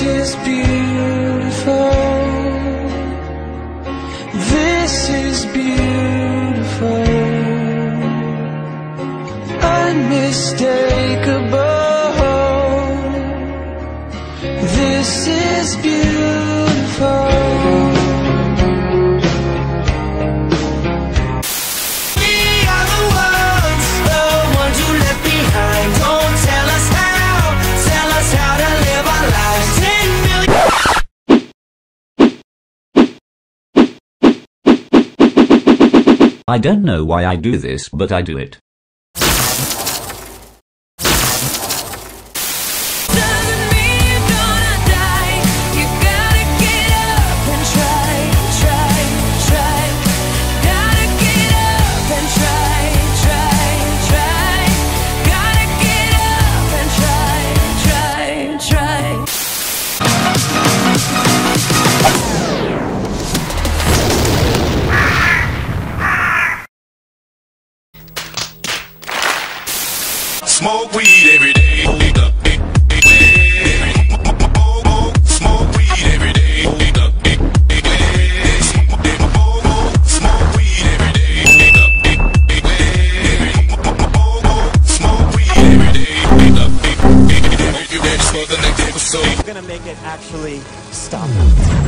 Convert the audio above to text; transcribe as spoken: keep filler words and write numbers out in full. this is beautiful. This is beautiful. Unmistakable. This is beautiful. I don't know why I do this, but I do it. Smoke weed every day. Smoke weed every day. Smoke weed every day. Smoke weed every day. We're gonna make it actually stop.